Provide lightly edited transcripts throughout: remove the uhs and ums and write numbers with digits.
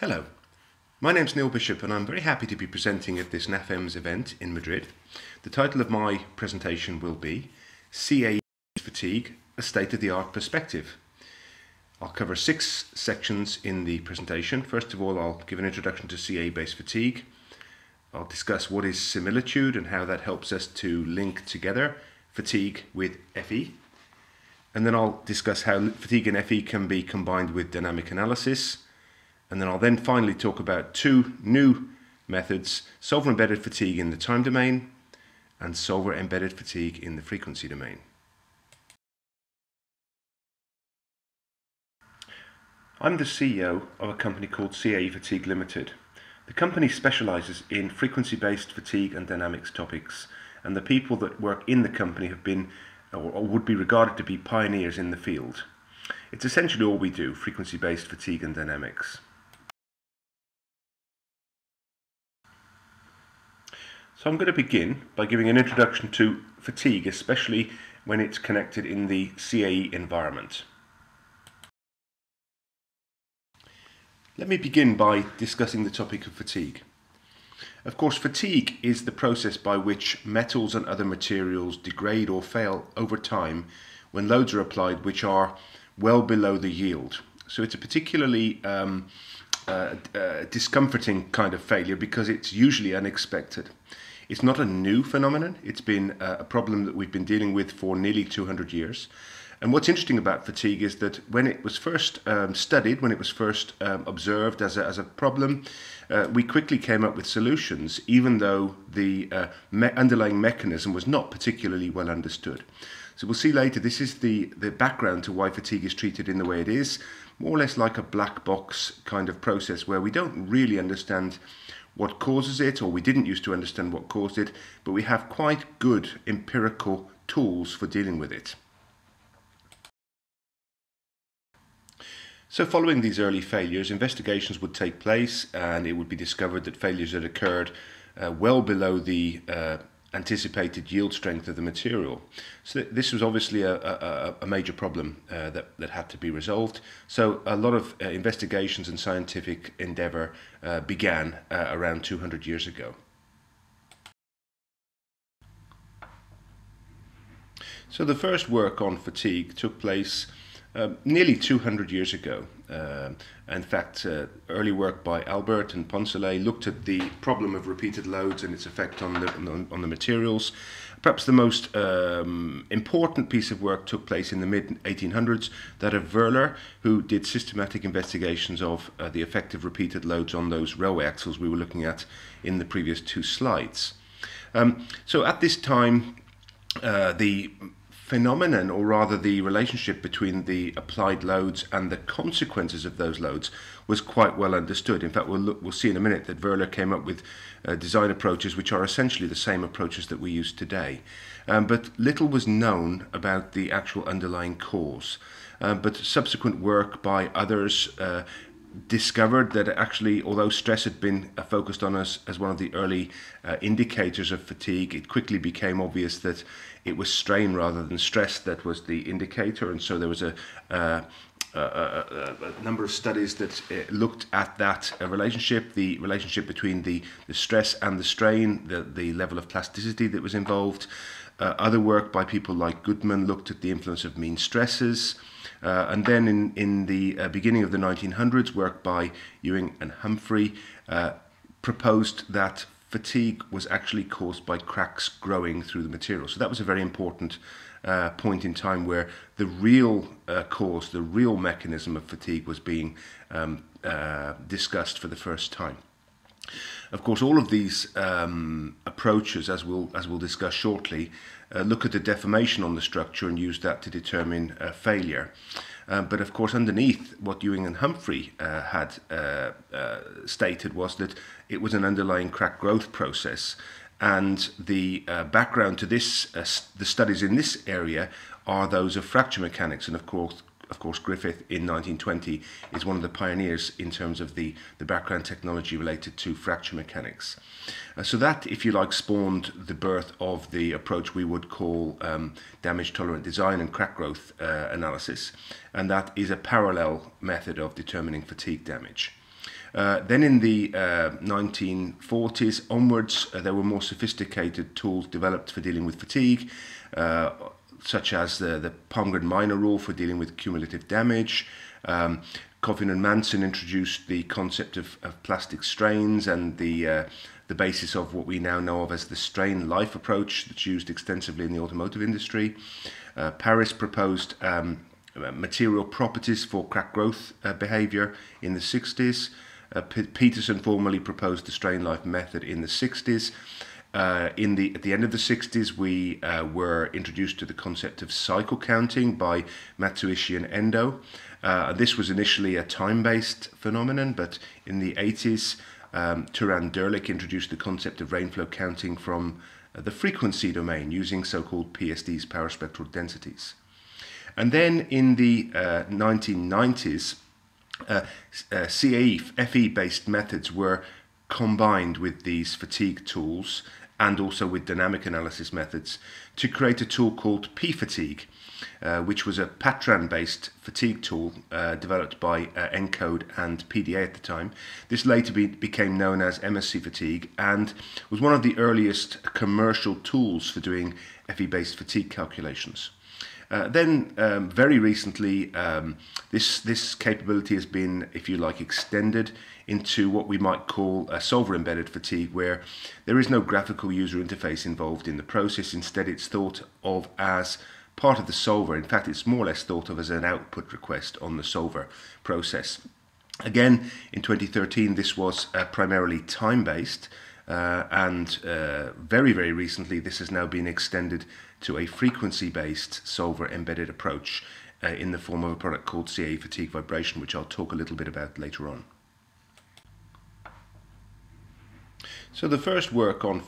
Hello, my name's Neil Bishop and I'm very happy to be presenting at this NAFEMS event in Madrid. The title of my presentation will be CAE Fatigue, a state-of-the-art perspective. I'll cover 6 sections in the presentation. First of all, I'll give an introduction to CAE-based fatigue. I'll discuss what is similitude and how that helps us to link together fatigue with FE. And then I'll discuss how fatigue and FE can be combined with dynamic analysis. And then I'll finally talk about 2 new methods, solver-embedded fatigue in the time domain and solver-embedded fatigue in the frequency domain. I'm the CEO of a company called CAE Fatigue Limited. The company specializes in frequency-based fatigue and dynamics topics, and the people that work in the company have been or would be regarded to be pioneers in the field. It's essentially all we do, frequency-based fatigue and dynamics. So I'm going to begin by giving an introduction to fatigue, especially when it's connected in the CAE environment. Let me begin by discussing the topic of fatigue. Of course, fatigue is the process by which metals and other materials degrade or fail over time when loads are applied which are well below the yield. So it's a particularly discomforting kind of failure because it's usually unexpected. It's not a new phenomenon. It's been a problem that we've been dealing with for nearly 200 years. And what's interesting about fatigue is that when it was first studied, when it was first observed as a problem, we quickly came up with solutions, even though the underlying mechanism was not particularly well understood. So we'll see later, this is the background to why fatigue is treated in the way it is, more or less like a black box kind of process where we don't really understand what causes it, or we didn't used to understand what caused it, but we have quite good empirical tools for dealing with it. So following these early failures, investigations would take place and it would be discovered that failures had occurred well below the anticipated yield strength of the material. So this was obviously a major problem that had to be resolved. So a lot of investigations and scientific endeavor began around 200 years ago. So the first work on fatigue took place nearly 200 years ago. In fact, early work by Albert and Poncelet looked at the problem of repeated loads and its effect on the materials. Perhaps the most important piece of work took place in the mid-1800s, that of Wöhler, who did systematic investigations of the effect of repeated loads on those railway axles we were looking at in the previous 2 slides. So at this time, the phenomenon, or rather the relationship between the applied loads and the consequences of those loads, was quite well understood. In fact, we'll see in a minute that Wöhler came up with design approaches which are essentially the same approaches that we use today. But little was known about the actual underlying cause. But subsequent work by others discovered that actually, although stress had been focused on as one of the early indicators of fatigue, it quickly became obvious that it was strain rather than stress that was the indicator, and so there was a number of studies that looked at that relationship, the relationship between the stress and the strain, the level of plasticity that was involved. Other work by people like Goodman looked at the influence of mean stresses. And then in the beginning of the 1900s, work by Ewing and Humphrey proposed that fatigue was actually caused by cracks growing through the material. So that was a very important point in time where the real cause, the real mechanism of fatigue was being discussed for the first time. Of course, all of these approaches, as we'll discuss shortly, look at the deformation on the structure and use that to determine failure. But of course, underneath what Ewing and Humphrey had stated was that it was an underlying crack growth process, and the background to this, the studies in this area, are those of fracture mechanics, and of course, Griffith in 1920 is one of the pioneers in terms of the background technology related to fracture mechanics. So that, if you like, spawned the birth of the approach we would call damage-tolerant design and crack growth analysis, and that is a parallel method of determining fatigue damage. Then in the 1940s onwards, there were more sophisticated tools developed for dealing with fatigue, such as the Palmgren-Miner rule for dealing with cumulative damage. Coven and Manson introduced the concept of plastic strains and the basis of what we now know of as the strain life approach that's used extensively in the automotive industry. Paris proposed material properties for crack growth behavior in the 60s. Peterson formally proposed the strain life method in the 60s. At the end of the 60s, we were introduced to the concept of cycle counting by Matsuishi and Endo. This was initially a time-based phenomenon, but in the 80s, Turan Derlich introduced the concept of rainflow counting from the frequency domain using so-called PSDs, paraspectral densities. And then in the 1990s, CAE, FE-based methods were combined with these fatigue tools and also with dynamic analysis methods to create a tool called P-Fatigue, which was a Patran-based fatigue tool developed by ENCODE and PDA at the time. This later became known as MSC Fatigue and was one of the earliest commercial tools for doing FE-based fatigue calculations. Then very recently, this capability has been, if you like, extended into what we might call a solver-embedded fatigue, where there is no graphical user interface involved in the process. Instead, it's thought of as part of the solver. In fact, it's more or less thought of as an output request on the solver process. Again, in 2013, this was primarily time-based, and very, very recently, this has now been extended to a frequency-based solver-embedded approach in the form of a product called CAE Fatigue Vibration, which I'll talk a little bit about later on. So the first work on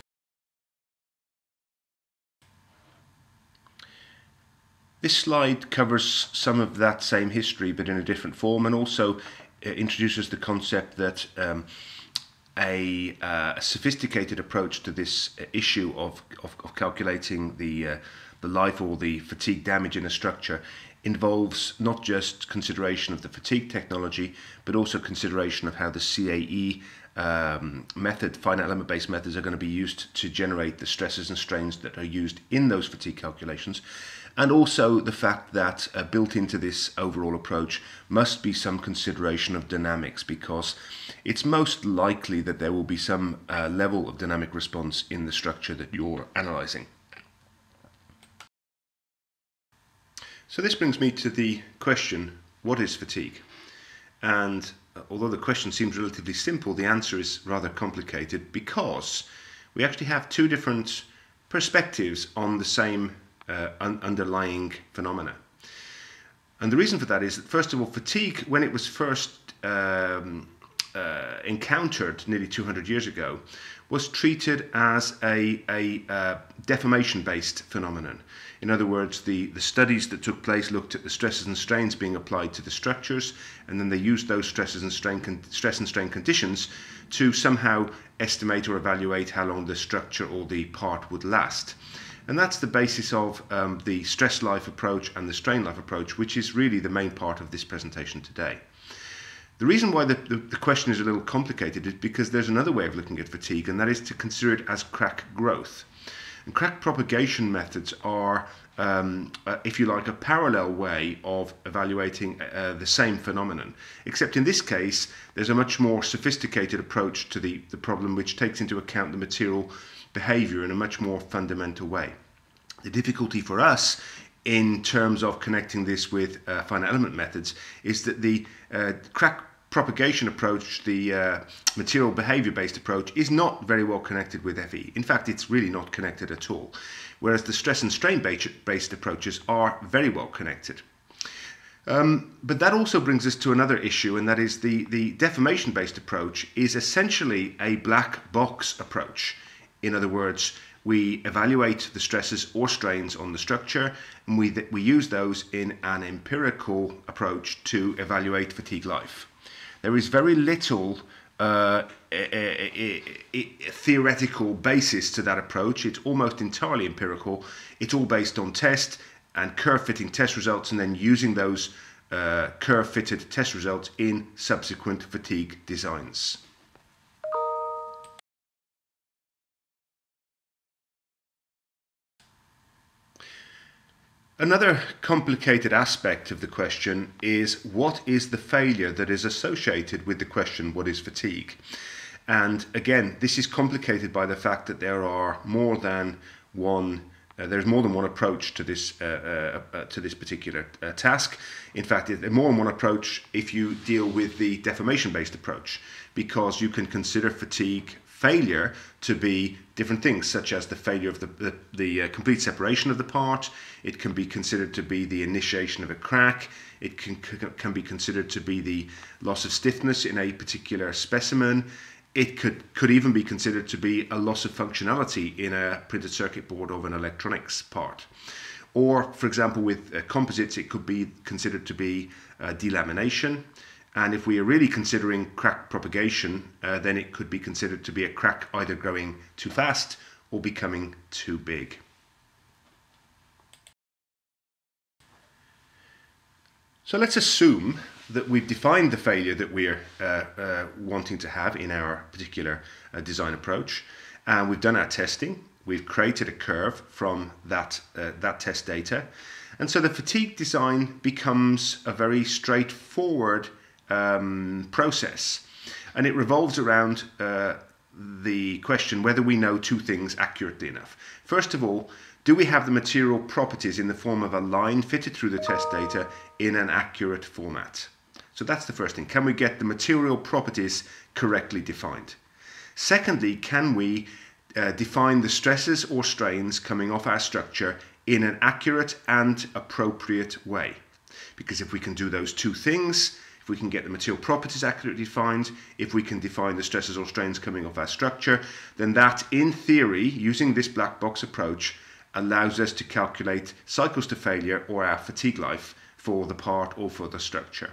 this slide covers some of that same history, but in a different form, and also introduces the concept that a sophisticated approach to this issue of calculating the life or the fatigue damage in a structure involves not just consideration of the fatigue technology, but also consideration of how the CAE method, finite element based methods, are going to be used to generate the stresses and strains that are used in those fatigue calculations. And also the fact that built into this overall approach must be some consideration of dynamics, because it's most likely that there will be some level of dynamic response in the structure that you're analyzing. So this brings me to the question, what is fatigue? And although the question seems relatively simple, the answer is rather complicated, because we actually have two different perspectives on the same underlying phenomena. And the reason for that is that, first of all, fatigue, when it was first encountered nearly 200 years ago, was treated as a deformation-based phenomenon. In other words, the studies that took place looked at the stresses and strains being applied to the structures, and then they used those stress and strain conditions to somehow estimate or evaluate how long the structure or the part would last. And that's the basis of the stress life approach and the strain life approach, which is really the main part of this presentation today. The reason why the question is a little complicated is because there's another way of looking at fatigue, and that is to consider it as crack growth. And crack propagation methods are, if you like, a parallel way of evaluating the same phenomenon. Except in this case, there's a much more sophisticated approach to the problem, which takes into account the material behavior in a much more fundamental way. The difficulty for us in terms of connecting this with finite element methods is that the crack propagation approach, the material behavior based approach, is not very well connected with FE. In fact, it's really not connected at all, whereas the stress and strain based approaches are very well connected. But that also brings us to another issue, and that is the deformation based approach is essentially a black box approach. In other words, we evaluate the stresses or strains on the structure, and we use those in an empirical approach to evaluate fatigue life. There is very little theoretical basis to that approach. It's almost entirely empirical. It's all based on test and curve fitting test results, and then using those curve-fitted test results in subsequent fatigue designs. Another complicated aspect of the question is what is the failure that is associated with the question, what is fatigue? And again, this is complicated by the fact that there are more than one approach to this particular task. In fact, there's more than one approach if you deal with the deformation-based approach, because you can consider fatigue failure to be different things, such as the failure of the complete separation of the part. It can be considered to be the initiation of a crack. It can be considered to be the loss of stiffness in a particular specimen. It could even be considered to be a loss of functionality in a printed circuit board of an electronics part. Or, for example, with composites, it could be considered to be delamination. And if we are really considering crack propagation, then it could be considered to be a crack either growing too fast or becoming too big. So let's assume that we've defined the failure that we're wanting to have in our particular design approach. And we've done our testing. We've created a curve from that test data. And so the fatigue design becomes a very straightforward process, and it revolves around the question whether we know two things accurately enough. First of all, do we have the material properties in the form of a line fitted through the test data in an accurate format? So that's the first thing. Can we get the material properties correctly defined? Secondly, can we define the stresses or strains coming off our structure in an accurate and appropriate way? Because if we can do those two things, if we can get the material properties accurately defined, if we can define the stresses or strains coming off our structure, then that, in theory, using this black box approach, allows us to calculate cycles to failure or our fatigue life for the part or for the structure.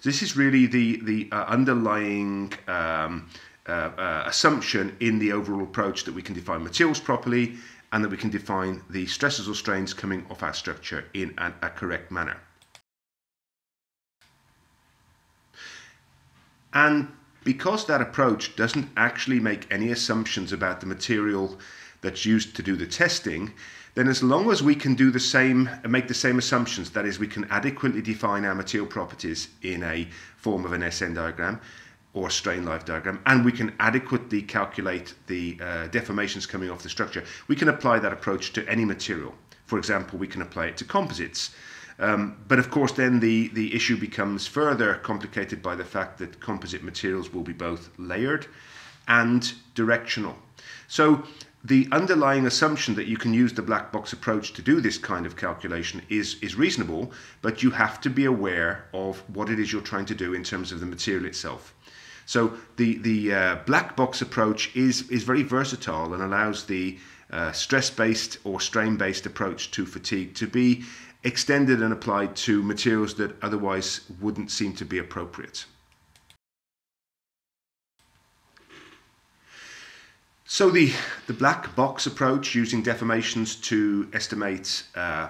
So this is really the underlying assumption in the overall approach, that we can define materials properly and that we can define the stresses or strains coming off our structure in a correct manner. And because that approach doesn't actually make any assumptions about the material that's used to do the testing, then as long as we can do the same and make the same assumptions, that is, we can adequately define our material properties in a form of an SN diagram or strain life diagram, and we can adequately calculate the deformations coming off the structure, we can apply that approach to any material. For example, we can apply it to composites. But of course then the issue becomes further complicated by the fact that composite materials will be both layered and directional. So the underlying assumption that you can use the black box approach to do this kind of calculation is reasonable, but you have to be aware of what it is you're trying to do in terms of the material itself. So the black box approach is very versatile and allows the stress-based or strain-based approach to fatigue to be extended and applied to materials that otherwise wouldn't seem to be appropriate. So the black box approach, using deformations to estimate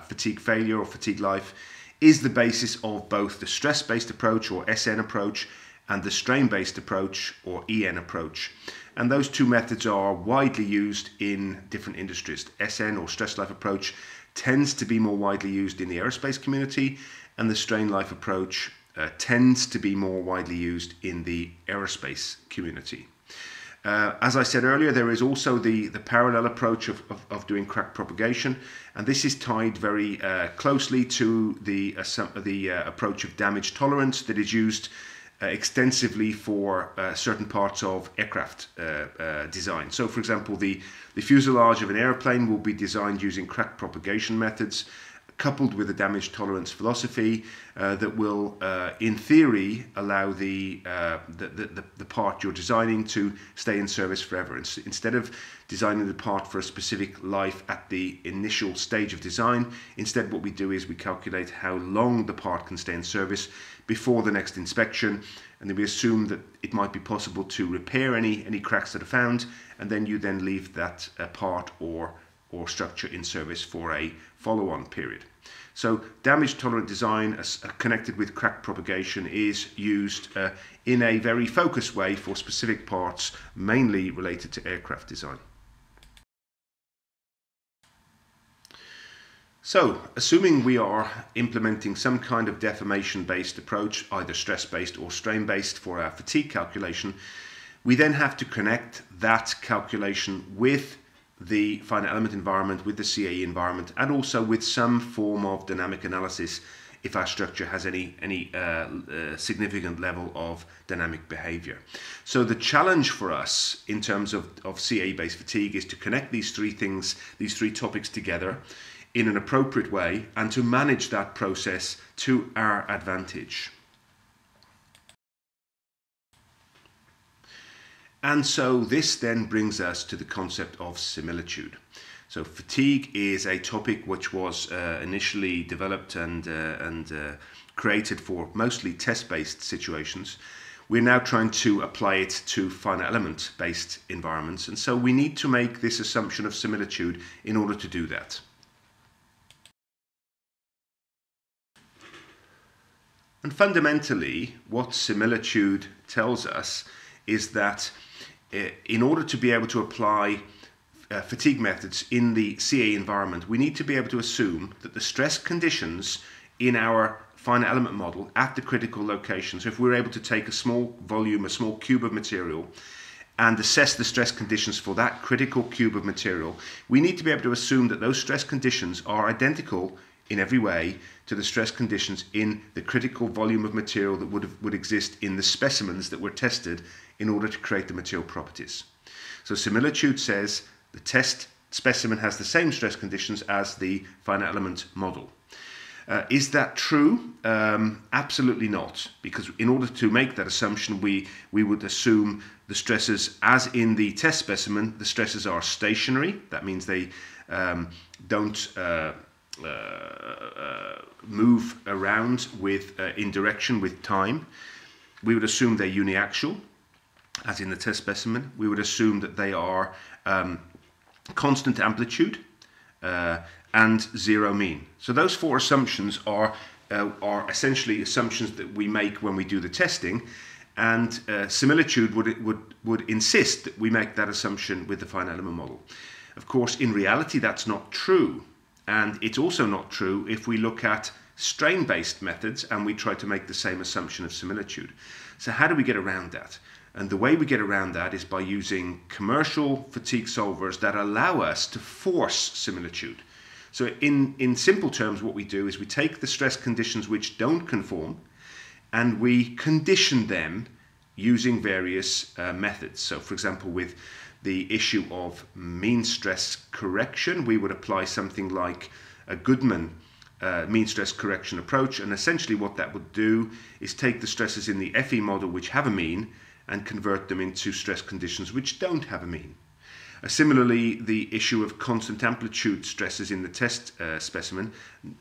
fatigue failure or fatigue life, is the basis of both the stress-based approach or SN approach and the strain-based approach or EN approach. And those two methods are widely used in different industries. The SN or stress life approach tends to be more widely used in the aerospace community, and the strain life approach tends to be more widely used in the aerospace community. As I said earlier, there is also the parallel approach of doing crack propagation, and this is tied very closely to the approach of damage tolerance that is used extensively for certain parts of aircraft design. So, for example, the fuselage of an airplane will be designed using crack propagation methods coupled with a damage tolerance philosophy that will, in theory, allow the part you're designing to stay in service forever. Instead of designing the part for a specific life at the initial stage of design, instead what we do is we calculate how long the part can stay in service before the next inspection, and then we assume that it might be possible to repair any cracks that are found, and then you then leave that part or structure in service for a follow-on period. So damage tolerant design connected with crack propagation is used in a very focused way for specific parts, mainly related to aircraft design. So, assuming we are implementing some kind of deformation-based approach, either stress-based or strain-based, for our fatigue calculation, we then have to connect that calculation with the finite element environment, with the CAE environment, and also with some form of dynamic analysis if our structure has any significant level of dynamic behavior. So the challenge for us in terms of CAE-based fatigue is to connect these three things, these three topics together in an appropriate way and to manage that process to our advantage. And so this then brings us to the concept of similitude. So fatigue is a topic which was initially developed and created for mostly test-based situations. We're now trying to apply it to finite element-based environments, and so we need to make this assumption of similitude in order to do that. And fundamentally, what similitude tells us is that in order to be able to apply fatigue methods in the CAE environment, we need to be able to assume that the stress conditions in our finite element model at the critical location, so if we're able to take a small volume, a small cube of material, and assess the stress conditions for that critical cube of material, we need to be able to assume that those stress conditions are identical in every way to the stress conditions in the critical volume of material that would exist in the specimens that were tested in order to create the material properties. So similitude says the test specimen has the same stress conditions as the finite element model. Is that true? Absolutely not, because in order to make that assumption, we would assume the stresses, as in the test specimen, the stresses are stationary. That means they don't move around in direction with time. We would assume they're uniaxial, as in the test specimen. We would assume that they are constant amplitude and zero mean. So those four assumptions are essentially assumptions that we make when we do the testing, and similitude would insist that we make that assumption with the finite element model. Of course, in reality, that's not true. And it's also not true if we look at strain-based methods and we try to make the same assumption of similitude. So how do we get around that? And the way we get around that is by using commercial fatigue solvers that allow us to force similitude. So in simple terms, what we do is we take the stress conditions which don't conform and we condition them using various methods. So for example, with the issue of mean stress correction, we would apply something like a Goodman mean stress correction approach, and essentially what that would do is take the stresses in the FE model which have a mean and convert them into stress conditions which don't have a mean. Similarly, the issue of constant amplitude stresses in the test specimen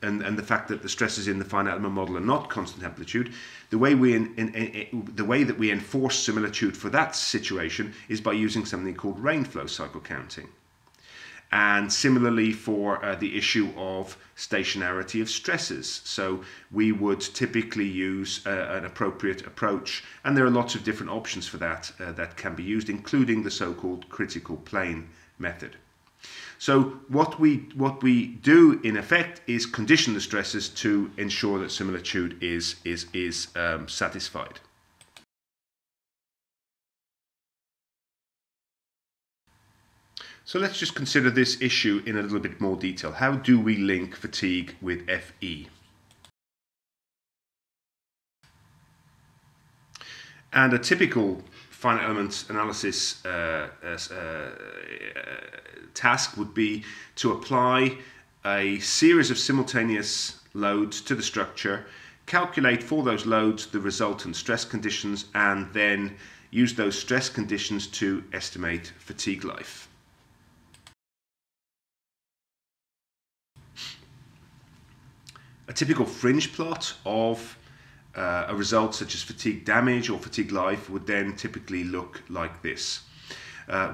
and the fact that the stresses in the finite element model are not constant amplitude, the way that we enforce similitude for that situation is by using something called rain flow cycle counting. And similarly for the issue of stationarity of stresses. So we would typically use an appropriate approach, and there are lots of different options for that that can be used, including the so-called critical plane method. So what we do in effect is condition the stresses to ensure that similitude is satisfied. So let's just consider this issue in a little bit more detail. How do we link fatigue with FE? And a typical finite element analysis task would be to apply a series of simultaneous loads to the structure, calculate for those loads the resultant stress conditions, and then use those stress conditions to estimate fatigue life. A typical fringe plot of a result such as fatigue damage or fatigue life would then typically look like this,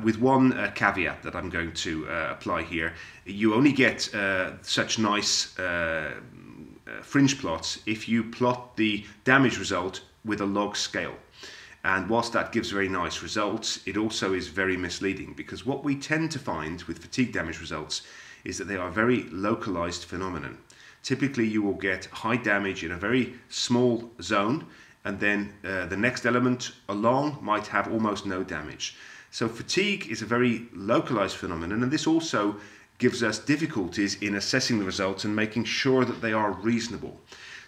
with one caveat that I'm going to apply here. You only get such nice fringe plots if you plot the damage result with a log scale. And whilst that gives very nice results, it also is very misleading, because what we tend to find with fatigue damage results is that they are very localized phenomenon. Typically you will get high damage in a very small zone, and then the next element along might have almost no damage. So fatigue is a very localized phenomenon, and this also gives us difficulties in assessing the results and making sure that they are reasonable.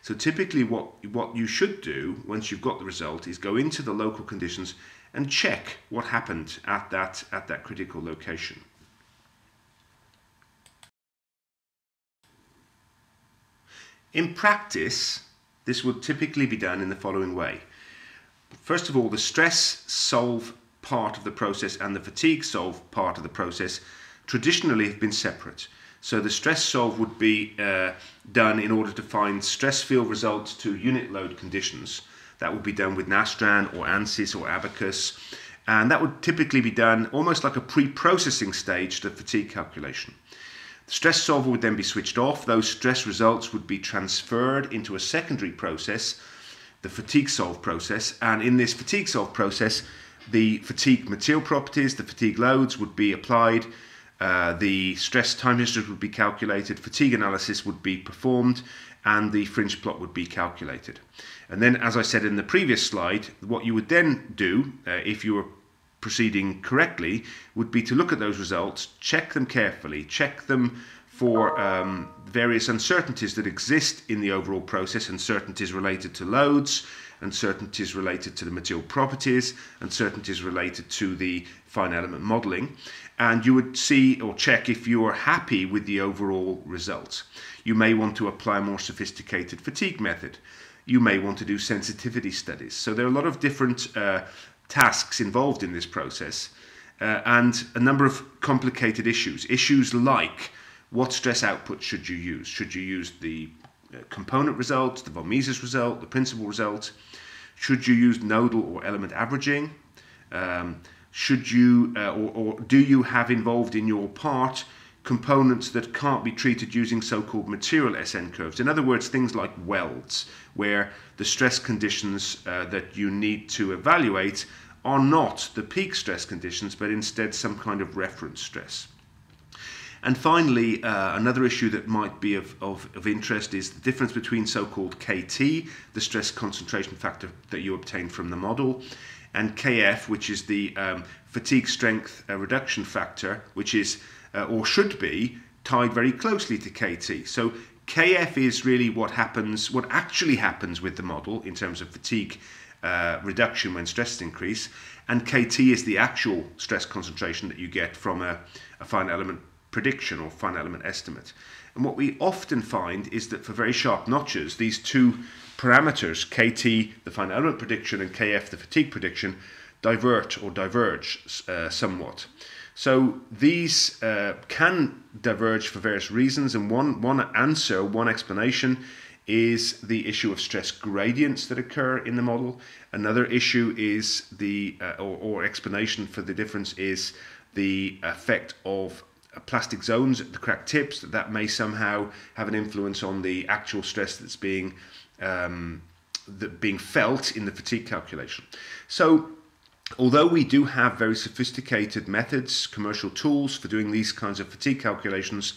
So typically what you should do once you've got the result is go into the local conditions and check what happened at that critical location. In practice, this would typically be done in the following way. First of all, the stress solve part of the process and the fatigue solve part of the process traditionally have been separate. So the stress solve would be done in order to find stress field results to unit load conditions. That would be done with Nastran or ANSYS or Abaqus, and that would typically be done almost like a pre-processing stage to fatigue calculation. The stress solver would then be switched off. Those stress results would be transferred into a secondary process, the fatigue solve process, and in this fatigue solve process the fatigue material properties, the fatigue loads would be applied. The stress time histories would be calculated, fatigue analysis would be performed, and the fringe plot would be calculated. And then, as I said in the previous slide, what you would then do, if you were proceeding correctly, would be to look at those results, check them carefully, check them for various uncertainties that exist in the overall process, uncertainties related to loads, uncertainties related to the material properties, uncertainties related to the fine element modelling, and you would see or check if you are happy with the overall results. You may want to apply a more sophisticated fatigue method. You may want to do sensitivity studies. So there are a lot of different tasks involved in this process, and a number of complicated issues. Issues like, what stress output should you use? Should you use the component result, the von Mises result, the principal result? Should you use nodal or element averaging? Should you or do you have involved in your part components that can't be treated using so-called material SN curves? In other words, things like welds, where the stress conditions that you need to evaluate are not the peak stress conditions, but instead some kind of reference stress. And finally, another issue that might be of interest is the difference between so-called KT, the stress concentration factor that you obtain from the model, and KF, which is the fatigue strength reduction factor, which is, or should be, tied very closely to KT. So KF is really what actually happens with the model in terms of fatigue reduction when stresses increase, and KT is the actual stress concentration that you get from a fine element prediction or fine element estimate. And what we often find is that for very sharp notches, these two parameters, KT, the fine element prediction, and KF, the fatigue prediction, diverge somewhat. So these can diverge for various reasons, and one explanation is the issue of stress gradients that occur in the model. Another issue is the explanation for the difference is the effect of plastic zones at the crack tips, that may somehow have an influence on the actual stress that's being felt in the fatigue calculation. So although we do have very sophisticated methods, commercial tools for doing these kinds of fatigue calculations,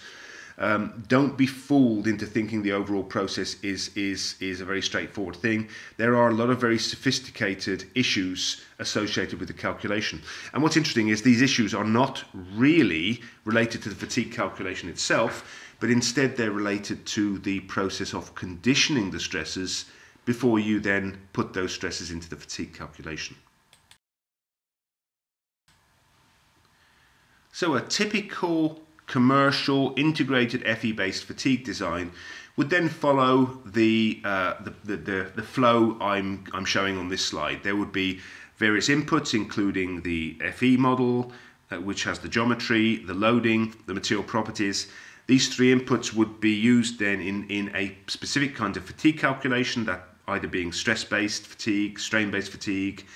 don't be fooled into thinking the overall process is a very straightforward thing. There are a lot of very sophisticated issues associated with the calculation. And what's interesting is these issues are not really related to the fatigue calculation itself, but instead they're related to the process of conditioning the stresses before you then put those stresses into the fatigue calculation. So a typical commercial integrated FE-based fatigue design would then follow the flow I'm showing on this slide. There would be various inputs, including the FE model, which has the geometry, the loading, the material properties. These three inputs would be used then in a specific kind of fatigue calculation, that either being stress-based fatigue, strain-based fatigue,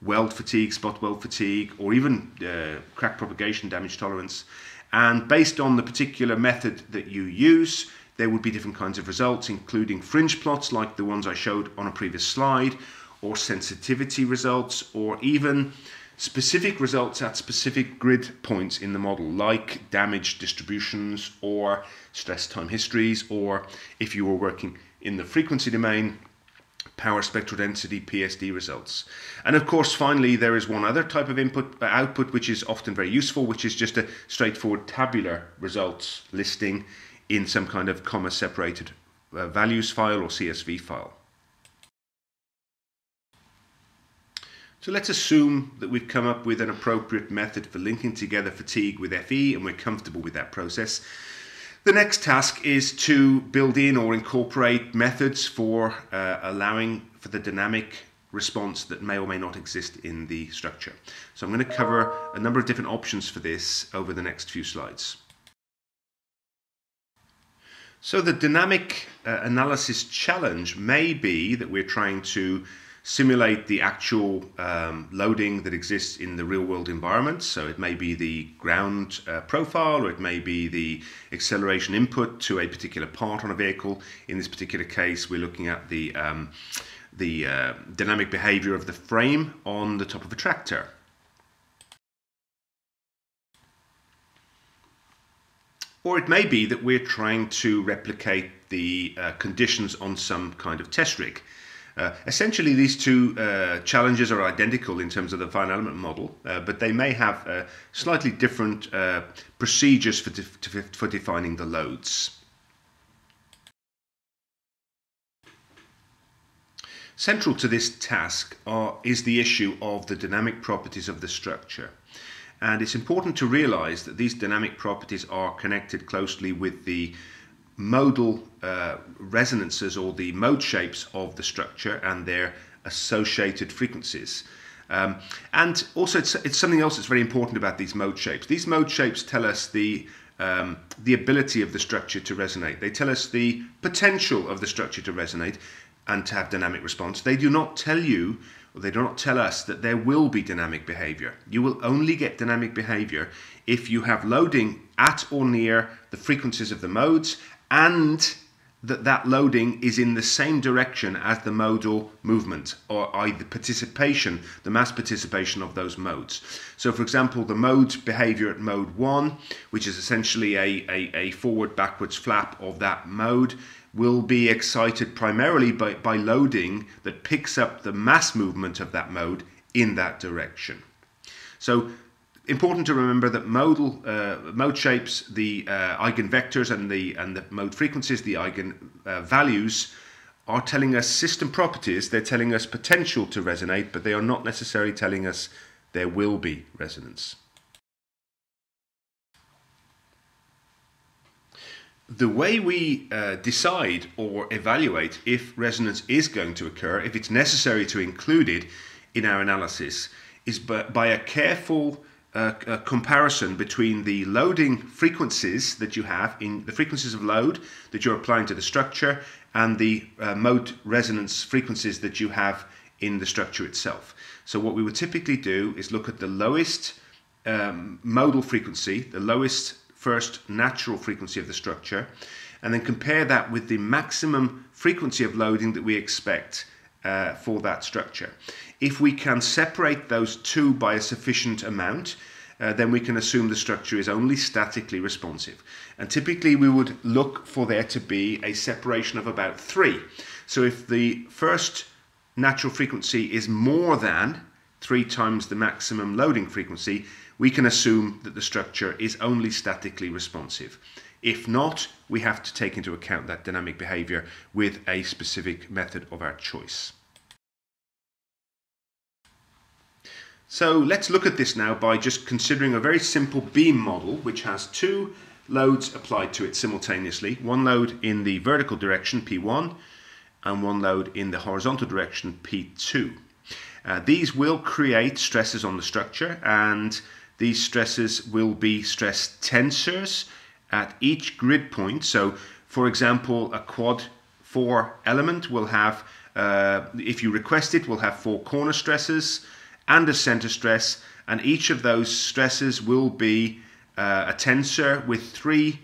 weld fatigue, spot weld fatigue, or even crack propagation damage tolerance. And based on the particular method that you use, there would be different kinds of results, including fringe plots like the ones I showed on a previous slide, or sensitivity results, or even specific results at specific grid points in the model, like damage distributions or stress time histories, or if you were working in the frequency domain, power spectral density PSD results. And of course, finally, there is one other type of output which is often very useful, which is just a straightforward tabular results listing in some kind of comma separated values file or CSV file. So let's assume that we've come up with an appropriate method for linking together fatigue with FE and we're comfortable with that process. The next task is to build in or incorporate methods for allowing for the dynamic response that may or may not exist in the structure. So I'm going to cover a number of different options for this over the next few slides. So the dynamic analysis challenge may be that we're trying to simulate the actual loading that exists in the real-world environment. So it may be the ground profile, or it may be the acceleration input to a particular part on a vehicle. In this particular case, we're looking at the dynamic behavior of the frame on the top of a tractor. Or it may be that we're trying to replicate the conditions on some kind of test rig. Essentially, these two challenges are identical in terms of the fine element model, but they may have slightly different procedures for defining the loads. Central to this task is the issue of the dynamic properties of the structure. And it's important to realize that these dynamic properties are connected closely with the modal resonances or the mode shapes of the structure and their associated frequencies. And also it's something else that's very important about these mode shapes. These mode shapes tell us the ability of the structure to resonate. They tell us the potential of the structure to resonate and to have dynamic response. They do not tell you, or they do not tell us, that there will be dynamic behavior. You will only get dynamic behavior if you have loading at or near the frequencies of the modes, and that loading is in the same direction as the modal movement, or either participation, the mass participation of those modes. So for example, the mode behavior at mode 1, which is essentially a forward backwards flap of that mode, will be excited primarily by loading that picks up the mass movement of that mode in that direction. So important to remember that modal mode shapes, the eigenvectors, and the mode frequencies, the eigenvalues, are telling us system properties. They're telling us potential to resonate, but they are not necessarily telling us there will be resonance. The way we decide or evaluate if resonance is going to occur, if it's necessary to include it in our analysis, is by a careful a comparison between the loading frequencies that you have, in the frequencies of load that you're applying to the structure, and the mode resonance frequencies that you have in the structure itself. So what we would typically do is look at the lowest modal frequency, the lowest first natural frequency of the structure, and then compare that with the maximum frequency of loading that we expect for that structure. If we can separate those two by a sufficient amount, then we can assume the structure is only statically responsive. And typically we would look for there to be a separation of about 3. So if the first natural frequency is more than 3 times the maximum loading frequency, we can assume that the structure is only statically responsive. If not, we have to take into account that dynamic behavior with a specific method of our choice. So let's look at this now by just considering a very simple beam model which has two loads applied to it simultaneously. One load in the vertical direction, P1, and one load in the horizontal direction, P2. These will create stresses on the structure, and these stresses will be stress tensors at each grid point. So for example, a quad 4 element will have, if you request it, will have 4 corner stresses and a center stress, and each of those stresses will be a tensor with 3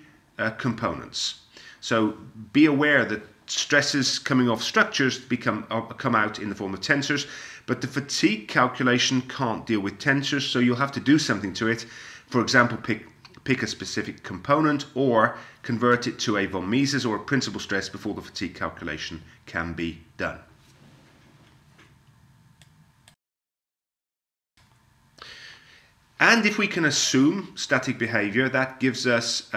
components. So be aware that stresses coming off structures come out in the form of tensors, but the fatigue calculation can't deal with tensors, so you'll have to do something to it. For example, pick a specific component or convert it to a von Mises or a principal stress before the fatigue calculation can be done. And if we can assume static behavior, that gives us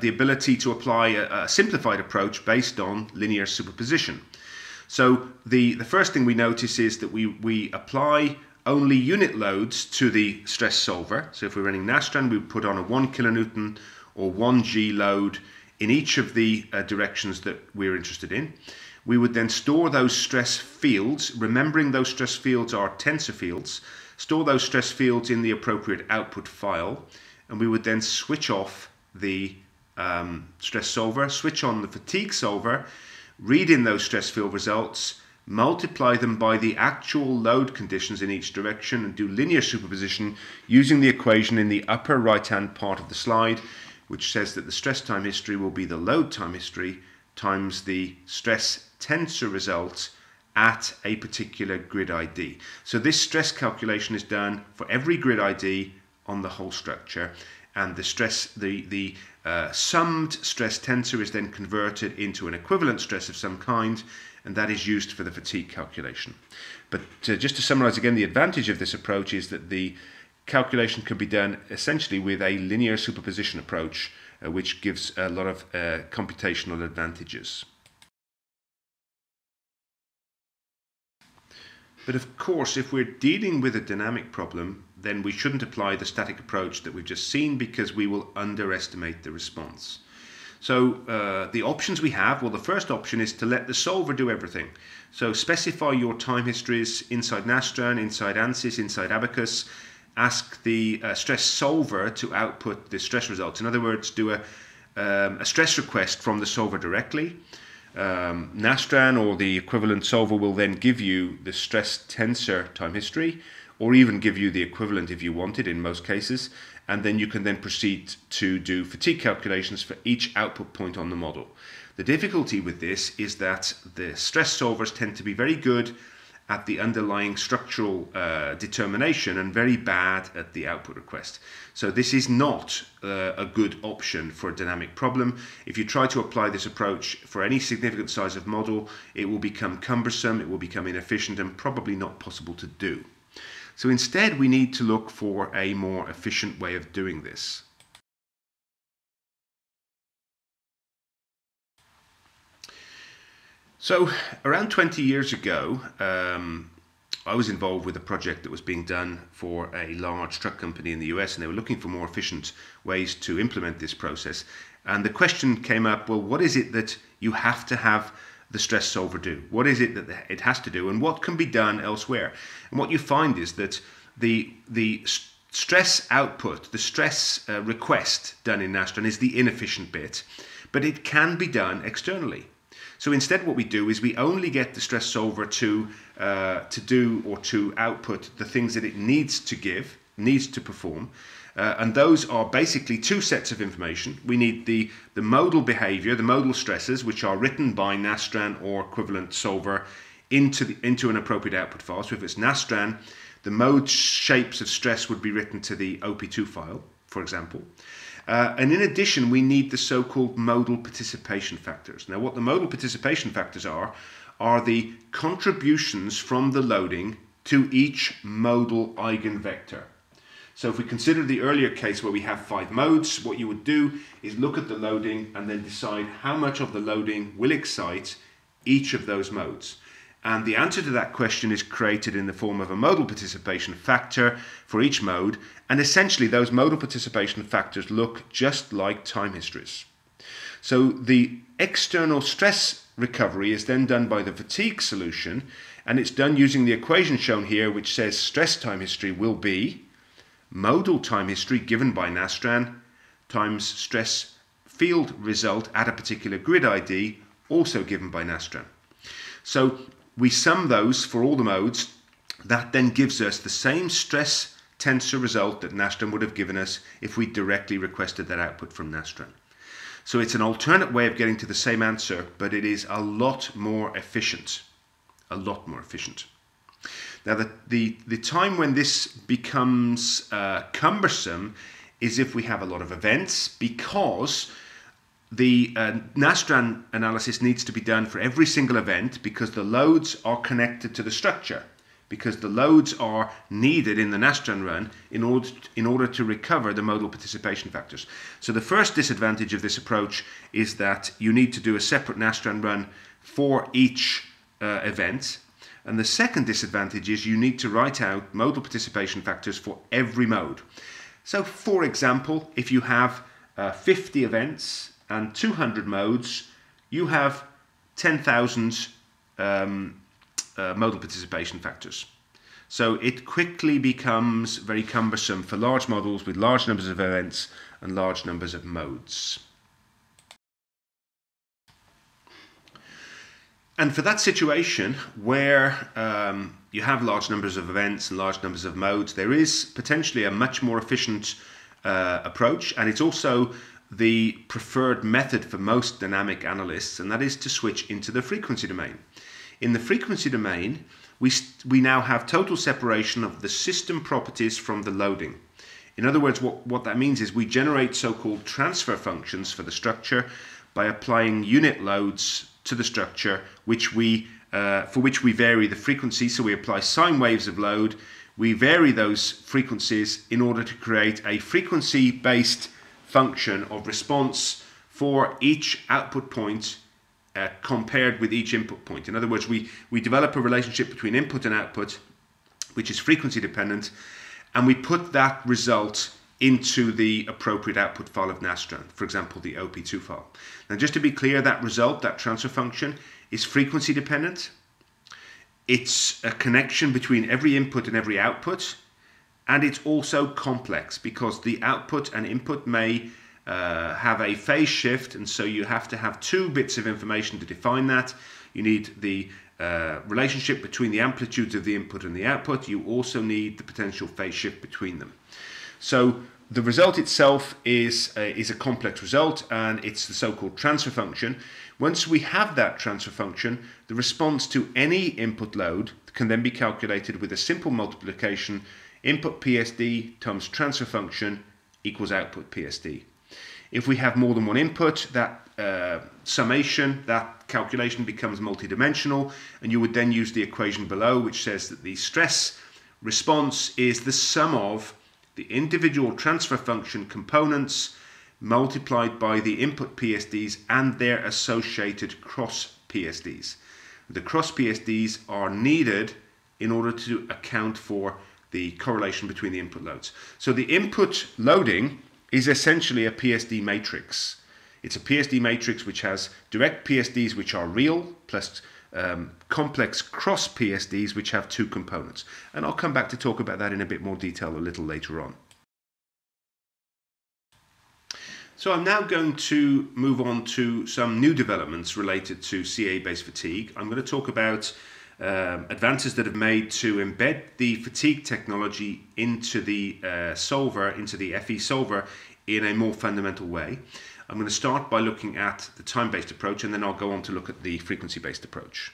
the ability to apply a simplified approach based on linear superposition. So the first thing we notice is that we apply only unit loads to the stress solver. So if we're running Nastran, we put on a 1 kilonewton or 1G load in each of the directions that we're interested in. We would then store those stress fields, remembering those stress fields are tensor fields, store those stress fields in the appropriate output file, and we would then switch off the stress solver, switch on the fatigue solver, read in those stress field results, multiply them by the actual load conditions in each direction, and do linear superposition using the equation in the upper right hand part of the slide, which says that the stress time history will be the load time history times the stress tensor result at a particular grid ID. So this stress calculation is done for every grid ID on the whole structure, and the stress, the summed stress tensor is then converted into an equivalent stress of some kind, and that is used for the fatigue calculation. But just to summarize again, the advantage of this approach is that the calculation can be done essentially with a linear superposition approach, which gives a lot of computational advantages. But of course, if we're dealing with a dynamic problem, then we shouldn't apply the static approach that we've just seen, because we will underestimate the response. So the options we have, well, the first option is to let the solver do everything. So specify your time histories inside Nastran, inside ANSYS, inside Abaqus. Ask the stress solver to output the stress results. In other words, do a stress request from the solver directly. Nastran or the equivalent solver will then give you the stress tensor time history, or even give you the equivalent if you wanted in most cases, and then you can then proceed to do fatigue calculations for each output point on the model. The difficulty with this is that the stress solvers tend to be very good at the underlying structural determination and very bad at the output request. So this is not a good option for a dynamic problem. If you try to apply this approach for any significant size of model, it will become cumbersome, it will become inefficient, and probably not possible to do. So instead, we need to look for a more efficient way of doing this. So around 20 years ago, I was involved with a project that was being done for a large truck company in the US, and they were looking for more efficient ways to implement this process. And the question came up, well, what is it that you have to have the stress solver do? What is it that it has to do, and what can be done elsewhere? And what you find is that the stress output, the stress request done in Nastran is the inefficient bit, but it can be done externally. So instead what we do is we only get the stress solver to output the things that it needs to give, needs to perform, and those are basically two sets of information. We need the modal behavior, the modal stresses, which are written by Nastran or equivalent solver into an appropriate output file. So if it's Nastran, the mode shapes of stress would be written to the OP2 file, for example. And in addition, we need the so-called modal participation factors. Now, what the modal participation factors are the contributions from the loading to each modal eigenvector. So if we consider the earlier case where we have 5 modes, what you would do is look at the loading and then decide how much of the loading will excite each of those modes. And the answer to that question is created in the form of a modal participation factor for each mode, and essentially those modal participation factors look just like time histories. So the external stress recovery is then done by the fatigue solution, and it's done using the equation shown here, which says stress time history will be modal time history given by Nastran times stress field result at a particular grid ID also given by Nastran. So we sum those for all the modes. That then gives us the same stress tensor result that Nastran would have given us if we directly requested that output from Nastran. So it's an alternate way of getting to the same answer, but it is a lot more efficient. A lot more efficient. Now, the time when this becomes cumbersome is if we have a lot of events, because the Nastran analysis needs to be done for every single event, because the loads are connected to the structure, because the loads are needed in the Nastran run in order to recover the modal participation factors. So the first disadvantage of this approach is that you need to do a separate Nastran run for each event. And the second disadvantage is you need to write out modal participation factors for every mode. So, for example, if you have 50 events and 200 modes, you have 10,000 modal participation factors. So it quickly becomes very cumbersome for large models with large numbers of events and large numbers of modes. And for that situation where you have large numbers of events and large numbers of modes, there is potentially a much more efficient approach, and it's also the preferred method for most dynamic analysts, and that is to switch into the frequency domain. In the frequency domain, we now have total separation of the system properties from the loading. In other words, what that means is we generate so-called transfer functions for the structure by applying unit loads to the structure, which for which we vary the frequency. So we apply sine waves of load. We vary those frequencies in order to create a frequency-based function of response for each output point compared with each input point. In other words, we develop a relationship between input and output, which is frequency dependent, and we put that result into the appropriate output file of Nastran, for example, the OP2 file. Now, just to be clear, that result, that transfer function, is frequency dependent. It's a connection between every input and every output, and it's also complex because the output and input may have a phase shift, and so you have to have two bits of information to define that. You need the relationship between the amplitudes of the input and the output. You also need the potential phase shift between them. So the result itself is a complex result, and it's the so-called transfer function. Once we have that transfer function, the response to any input load can then be calculated with a simple multiplication: input PSD times transfer function equals output PSD. If we have more than one input, that summation, that calculation becomes multidimensional, and you would then use the equation below, which says that the stress response is the sum of the individual transfer function components multiplied by the input PSDs and their associated cross PSDs. The cross PSDs are needed in order to account for the correlation between the input loads. So the input loading is essentially a PSD matrix. It's a PSD matrix which has direct PSDs which are real, plus complex cross PSDs which have two components, and I'll come back to talk about that in a bit more detail a little later on. So I'm now going to move on to some new developments related to CAE-based fatigue. I'm going to talk about advances that have made to embed the fatigue technology into the solver, into the FE solver, in a more fundamental way. I'm going to start by looking at the time-based approach, and then I'll go on to look at the frequency-based approach.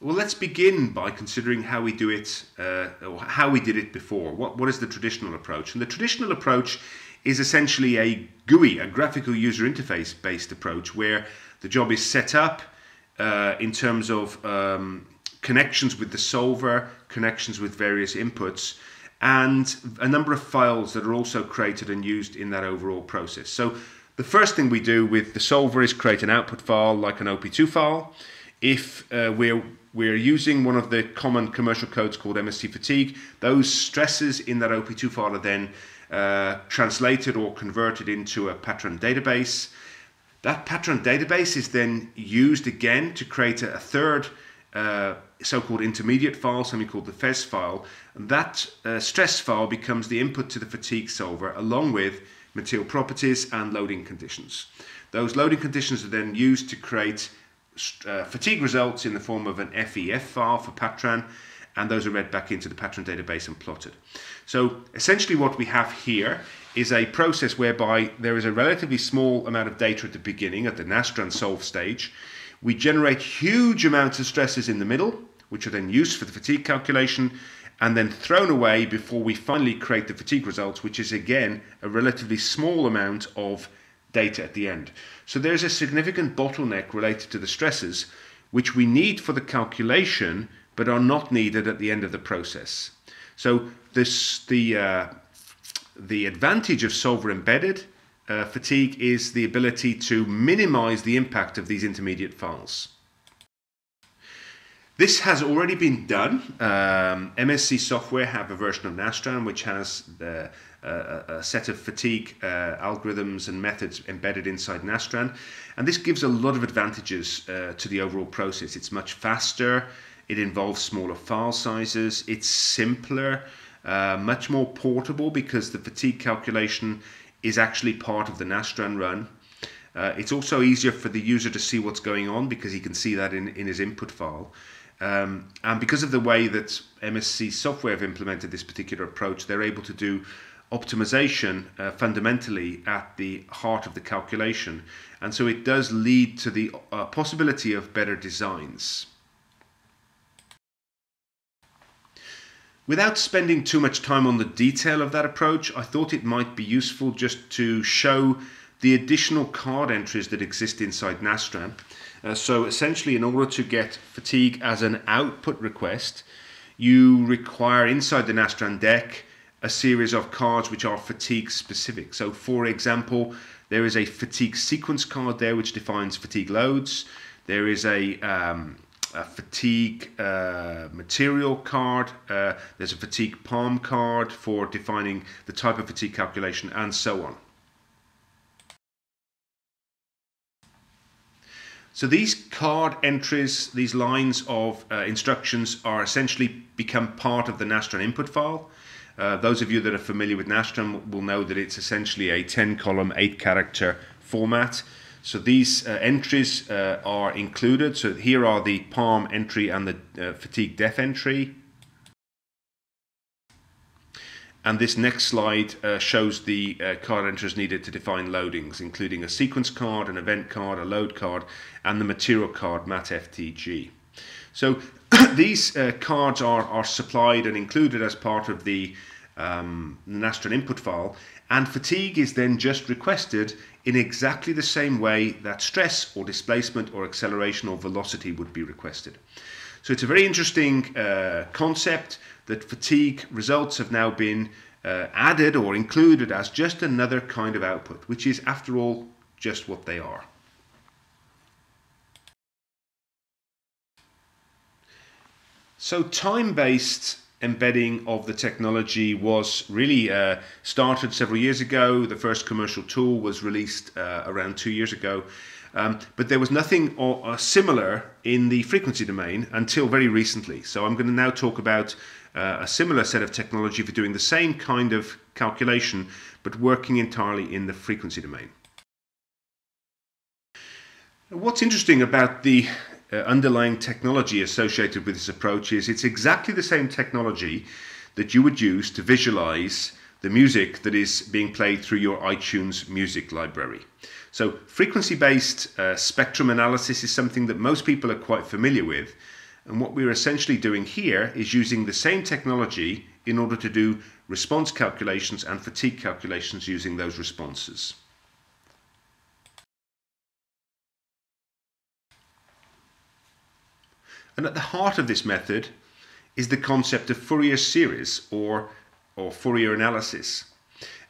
Well, let's begin by considering how we do it, or how we did it before. What is the traditional approach? And the traditional approach is essentially a GUI, a graphical user interface-based approach, where the job is set up in terms of connections with the solver, connections with various inputs, and a number of files that are also created and used in that overall process. So the first thing we do with the solver is create an output file, like an OP2 file. If we're using one of the common commercial codes called MSC Fatigue, those stresses in that OP2 file are then translated or converted into a Patran database. That Patran database is then used again to create a third so-called intermediate file, something called the FES file, and that stress file becomes the input to the fatigue solver, along with material properties and loading conditions. Those loading conditions are then used to create fatigue results in the form of an FEF file for Patran, and those are read back into the Patran database and plotted. So essentially what we have here is a process whereby there is a relatively small amount of data at the beginning, at the Nastran solve stage. We generate huge amounts of stresses in the middle, which are then used for the fatigue calculation and then thrown away before we finally create the fatigue results, which is again a relatively small amount of data at the end. So there is a significant bottleneck related to the stresses, which we need for the calculation, but are not needed at the end of the process. So the advantage of solver embedded fatigue is the ability to minimize the impact of these intermediate files. This has already been done. MSC software have a version of Nastran which has a set of fatigue algorithms and methods embedded inside Nastran, and this gives a lot of advantages to the overall process. It's much faster, it involves smaller file sizes, it's simpler, much more portable because the fatigue calculation is actually part of the Nastran run. It's also easier for the user to see what's going on because he can see that in his input file. And because of the way that MSC software have implemented this particular approach, they're able to do optimization fundamentally at the heart of the calculation. And so it does lead to the possibility of better designs. Without spending too much time on the detail of that approach, I thought it might be useful just to show the additional card entries that exist inside Nastran. So essentially, in order to get fatigue as an output request, you require inside the Nastran deck a series of cards which are fatigue specific. So for example, there is a fatigue sequence card there which defines fatigue loads. There is a fatigue material card, there's a fatigue palm card for defining the type of fatigue calculation, and so on. So these card entries, these lines of instructions, are essentially become part of the Nastran input file. Those of you that are familiar with Nastran will know that it's essentially a 10-column, 8-character format. So these entries are included. So here are the palm entry and the fatigue def entry. And this next slide shows the card entries needed to define loadings, including a sequence card, an event card, a load card, and the material card MATFTG. So these cards are supplied and included as part of the Nastran input file, and fatigue is then just requested in exactly the same way that stress or displacement or acceleration or velocity would be requested. So it's a very interesting concept that fatigue results have now been added or included as just another kind of output, which is, after all, just what they are. So time-based embedding of the technology was really started several years ago. The first commercial tool was released around 2 years ago. But there was nothing similar in the frequency domain until very recently. So I'm going to now talk about a similar set of technology for doing the same kind of calculation, but working entirely in the frequency domain. What's interesting about the underlying technology associated with this approach is it's exactly the same technology that you would use to visualize the music that is being played through your iTunes music library. So frequency-based spectrum analysis is something that most people are quite familiar with, and what we're essentially doing here is using the same technology in order to do response calculations and fatigue calculations using those responses. And at the heart of this method is the concept of Fourier series or Fourier analysis.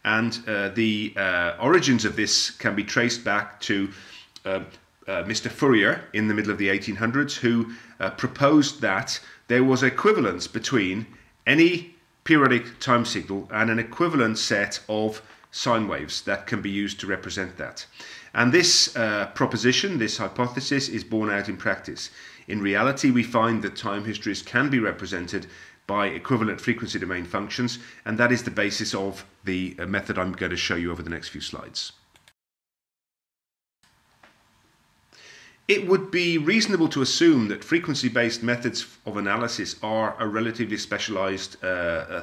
And the origins of this can be traced back to Mr. Fourier in the middle of the 1800s, who proposed that there was equivalence between any periodic time signal and an equivalent set of sine waves that can be used to represent that. And this proposition, this hypothesis, is borne out in practice. In reality, we find that time histories can be represented by equivalent frequency domain functions, and that is the basis of the method I'm going to show you over the next few slides. It would be reasonable to assume that frequency-based methods of analysis are a relatively specialized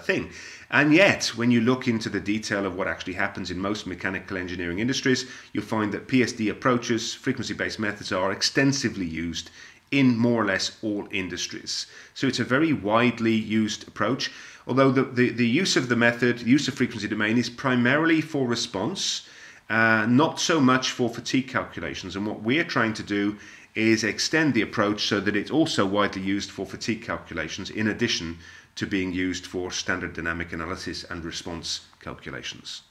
thing. And yet, when you look into the detail of what actually happens in most mechanical engineering industries, you'll find that PSD approaches, frequency-based methods, are extensively used in more or less all industries. So it's a very widely used approach, although the use of the method, use of frequency domain, is primarily for response. Not so much for fatigue calculations, and what we're trying to do is extend the approach so that it's also widely used for fatigue calculations in addition to being used for standard dynamic analysis and response calculations.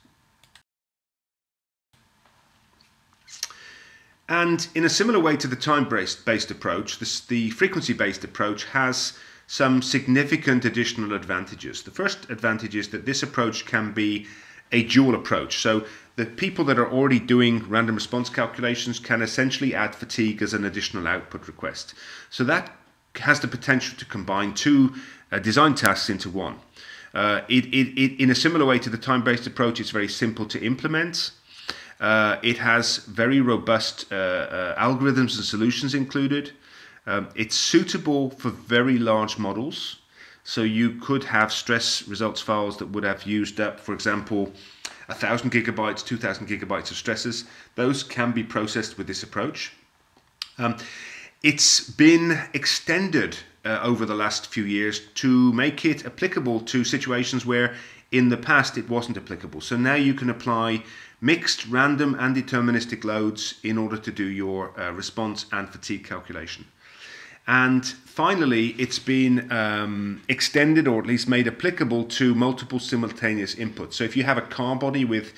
And in a similar way to the time-based approach, the frequency-based approach has some significant additional advantages. The first advantage is that this approach can be a dual approach. So the people that are already doing random response calculations can essentially add fatigue as an additional output request. So that has the potential to combine two design tasks into one. In a similar way to the time-based approach, it's very simple to implement. It has very robust algorithms and solutions included. It's suitable for very large models. So you could have stress results files that would have used up, for example, 1,000 gigabytes, 2,000 gigabytes of stresses. Those can be processed with this approach. It's been extended over the last few years to make it applicable to situations where in the past it wasn't applicable. So now you can apply mixed, random and deterministic loads in order to do your response and fatigue calculation. And finally, it's been extended or at least made applicable to multiple simultaneous inputs. So if you have a car body with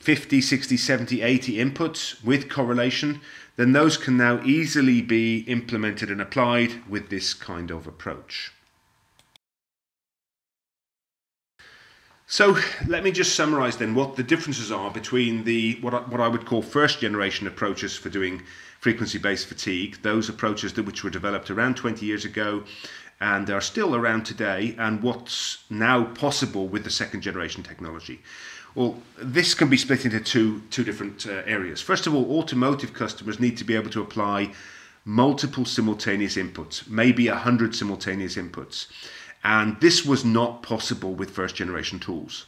50, 60, 70, 80 inputs with correlation, then those can now easily be implemented and applied with this kind of approach. So let me just summarize then what the differences are between the what I would call first generation approaches for doing frequency-based fatigue, those approaches which were developed around 20 years ago and are still around today, and what's now possible with the second generation technology. Well, this can be split into two different areas. First of all, automotive customers need to be able to apply multiple simultaneous inputs, maybe 100 simultaneous inputs. And this was not possible with first generation tools.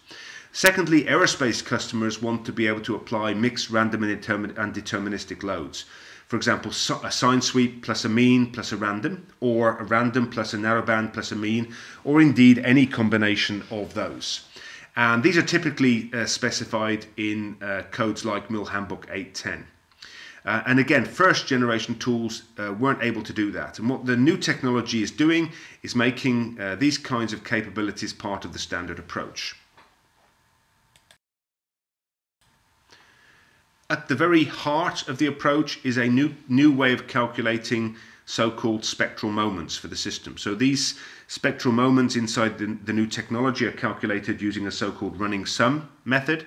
Secondly, aerospace customers want to be able to apply mixed, random and deterministic loads. For example, a sine sweep plus a mean plus a random, or a random plus a narrowband plus a mean, or indeed any combination of those. And these are typically specified in codes like Milhandbook 810. And again, first generation tools weren't able to do that. And what the new technology is doing is making these kinds of capabilities part of the standard approach. At the very heart of the approach is a new way of calculating so-called spectral moments for the system. So these spectral moments inside the new technology are calculated using a so-called running sum method.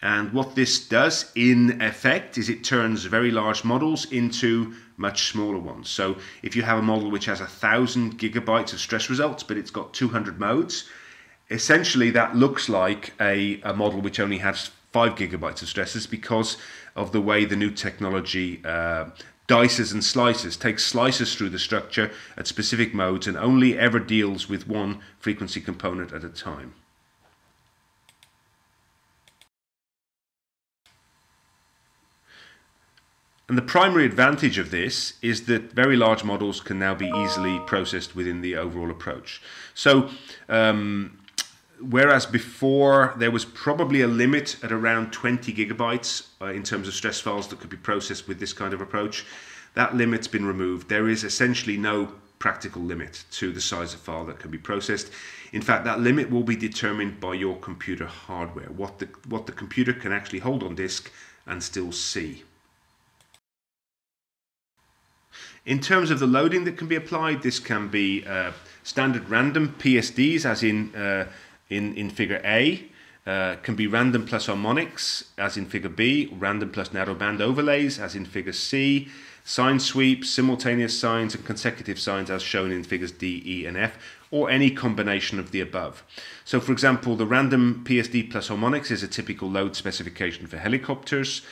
And what this does, in effect, is it turns very large models into much smaller ones. So if you have a model which has 1,000 gigabytes of stress results, but it's got 200 modes, essentially that looks like a model which only has 5 gigabytes of stresses, because of the way the new technology dices and slices, takes slices through the structure at specific modes and only ever deals with one frequency component at a time. And the primary advantage of this is that very large models can now be easily processed within the overall approach. So whereas before there was probably a limit at around 20 gigabytes in terms of stress files that could be processed with this kind of approach, that limit's been removed. There is essentially no practical limit to the size of file that can be processed. In fact, that limit will be determined by your computer hardware, what the computer can actually hold on disk and still see. In terms of the loading that can be applied, this can be standard random PSDs, as in figure A, can be random plus harmonics, as in figure B, random plus narrowband overlays, as in figure C, sine sweeps, simultaneous signs, and consecutive signs, as shown in figures D, E, and F, or any combination of the above. So, for example, the random PSD plus harmonics is a typical load specification for helicopters.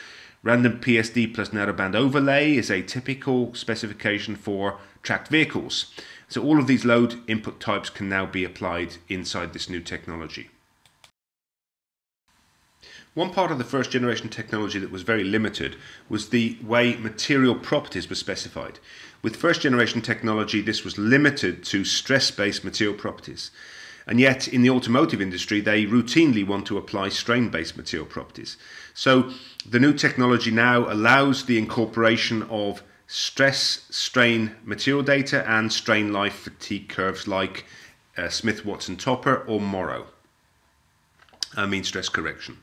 Random PSD plus narrowband overlay is a typical specification for tracked vehicles. So all of these load input types can now be applied inside this new technology. One part of the first generation technology that was very limited was the way material properties were specified. With first generation technology, this was limited to stress-based material properties. And yet in the automotive industry, they routinely want to apply strain-based material properties. So the new technology now allows the incorporation of stress, strain material data and strain life fatigue curves like Smith-Watson-Topper or Morrow. I mean stress correction.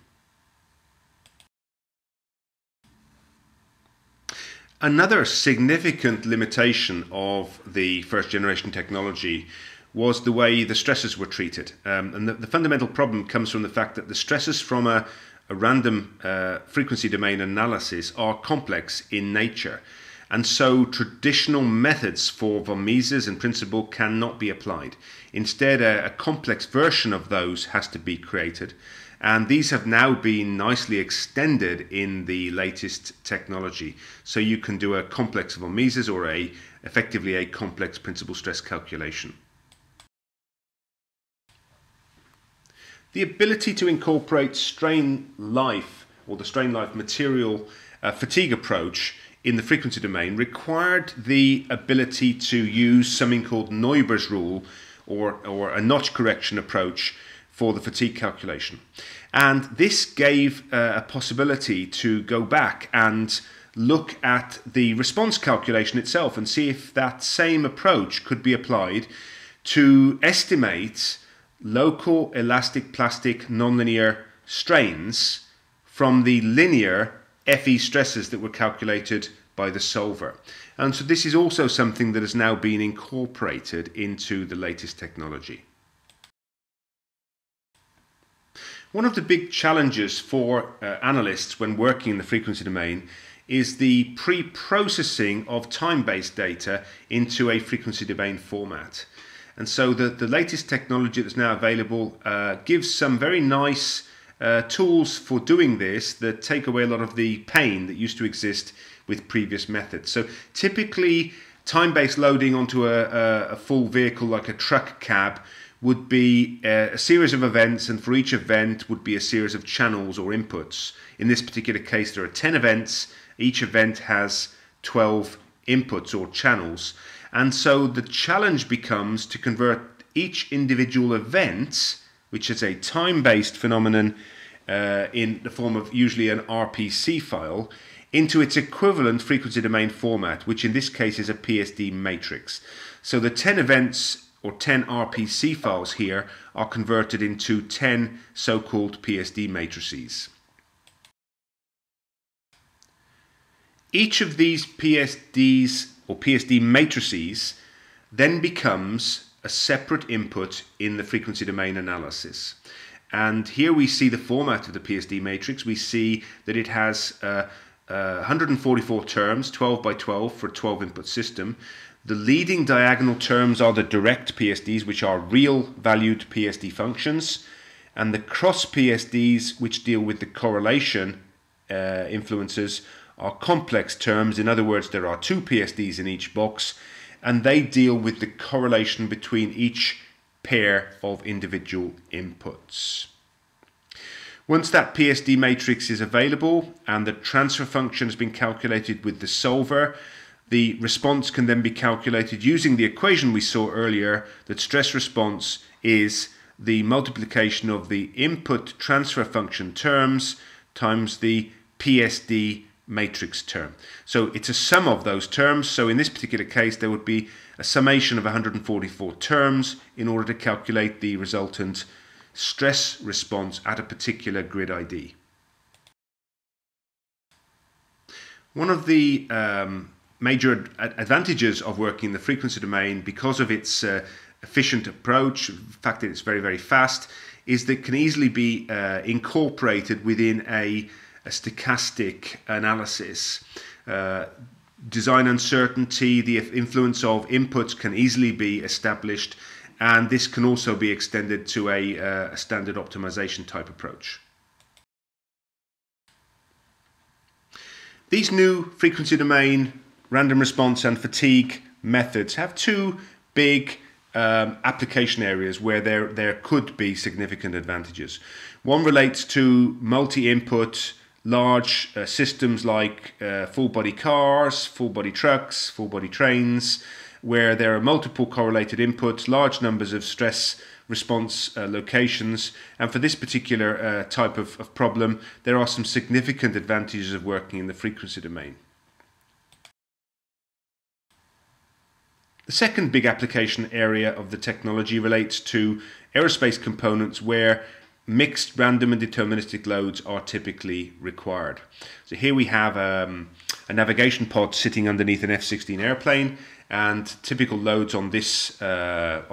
Another significant limitation of the first generation technology was the way the stresses were treated. And the fundamental problem comes from the fact that the stresses from a random frequency domain analysis are complex in nature. And so traditional methods for von Mises and principle cannot be applied. Instead, a complex version of those has to be created. And these have now been nicely extended in the latest technology. So you can do a complex von Mises or effectively a complex principal stress calculation. The ability to incorporate strain life or the strain life material fatigue approach in the frequency domain required the ability to use something called Neuber's rule or a notch correction approach for the fatigue calculation. And this gave a possibility to go back and look at the response calculation itself and see if that same approach could be applied to estimate local elastic plastic nonlinear strains from the linear FE stresses that were calculated by the solver. And so this is also something that has now been incorporated into the latest technology. One of the big challenges for analysts when working in the frequency domain is the pre-processing of time-based data into a frequency domain format. And so the latest technology that's now available gives some very nice tools for doing this that take away a lot of the pain that used to exist with previous methods. So typically time-based loading onto a full vehicle like a truck cab would be a series of events, and for each event would be a series of channels or inputs. In this particular case, there are 10 events. Each event has 12 inputs or channels. And so the challenge becomes to convert each individual event, which is a time-based phenomenon in the form of usually an RPC file, into its equivalent frequency domain format, which in this case is a PSD matrix. So the 10 events or 10 RPC files here are converted into 10 so-called PSD matrices. Each of these PSDs or PSD matrices then becomes a separate input in the frequency domain analysis. And here we see the format of the PSD matrix. We see that it has 144 terms, 12 by 12 for a 12 input system. The leading diagonal terms are the direct PSDs, which are real valued PSD functions, and the cross PSDs, which deal with the correlation influences, are complex terms. In other words, there are two PSDs in each box, and they deal with the correlation between each pair of individual inputs. Once that PSD matrix is available and the transfer function has been calculated with the solver, the response can then be calculated using the equation we saw earlier, that stress response is the multiplication of the input transfer function terms times the PSD matrix term. So it's a sum of those terms. So in this particular case, there would be a summation of 144 terms in order to calculate the resultant stress response at a particular grid ID. One of the major advantages of working in the frequency domain, because of its efficient approach, the fact that it's very, very fast, is that it can easily be incorporated within a stochastic analysis. Design uncertainty, the influence of inputs can easily be established, and this can also be extended to a standard optimization type approach. These new frequency domain, random response and fatigue methods have two big application areas where there could be significant advantages. One relates to multi-input large systems like full-body cars, full-body trucks, full-body trains, where there are multiple correlated inputs, large numbers of stress response locations, and for this particular type of problem, there are some significant advantages of working in the frequency domain. The second big application area of the technology relates to aerospace components where mixed random and deterministic loads are typically required. So here we have a navigation pod sitting underneath an F-16 airplane, and typical loads on this part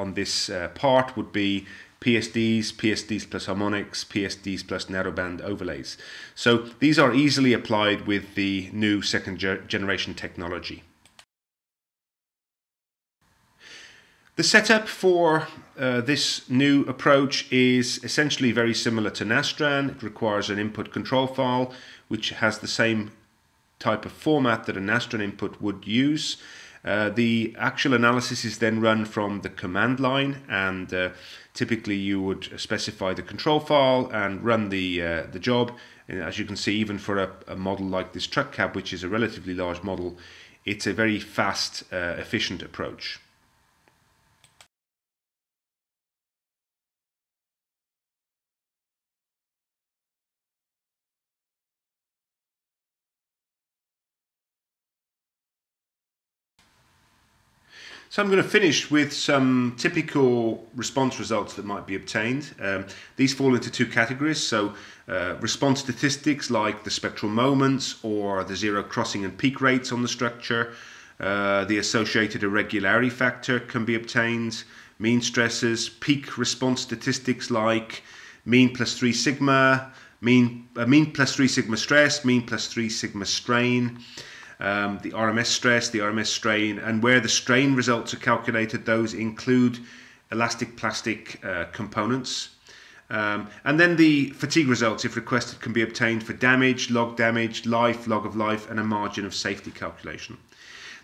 would be PSDs, PSDs plus harmonics, PSDs plus narrowband overlays. So these are easily applied with the new second generation technology. The setup for this new approach is essentially very similar to Nastran. It requires an input control file which has the same type of format that a Nastran input would use. The actual analysis is then run from the command line, and typically you would specify the control file and run the job. And as you can see, even for a model like this truck cab, which is a relatively large model, it's a very fast, efficient approach. So I'm going to finish with some typical response results that might be obtained. These fall into two categories, so response statistics like the spectral moments or the zero crossing and peak rates on the structure, the associated irregularity factor can be obtained, mean stresses, peak response statistics like mean plus 3 sigma, mean plus 3 sigma stress, mean plus 3 sigma strain, the RMS stress, the RMS strain, and where the strain results are calculated, those include elastic plastic components. And then the fatigue results, if requested, can be obtained for damage, life, log of life, and a margin of safety calculation.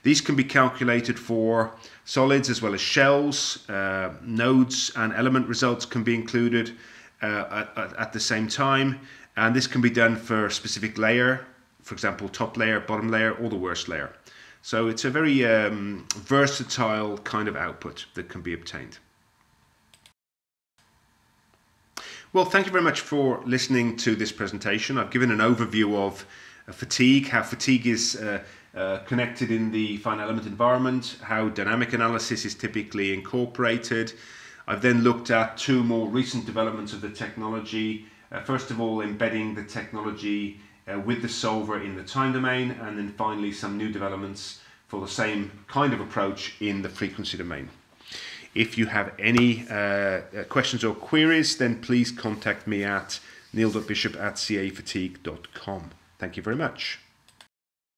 These can be calculated for solids as well as shells. Nodes and element results can be included at the same time, and this can be done for a specific layer. For example, top layer, bottom layer, or the worst layer. So it's a very versatile kind of output that can be obtained. Well, thank you very much for listening to this presentation. I've given an overview of fatigue, how fatigue is connected in the fine element environment, how dynamic analysis is typically incorporated. I've then looked at two more recent developments of the technology. First of all, embedding the technology with the solver in the time domain, and then finally some new developments for the same kind of approach in the frequency domain. If you have any questions or queries, then please contact me at neil.bishop@caefatigue.com. Thank you very much.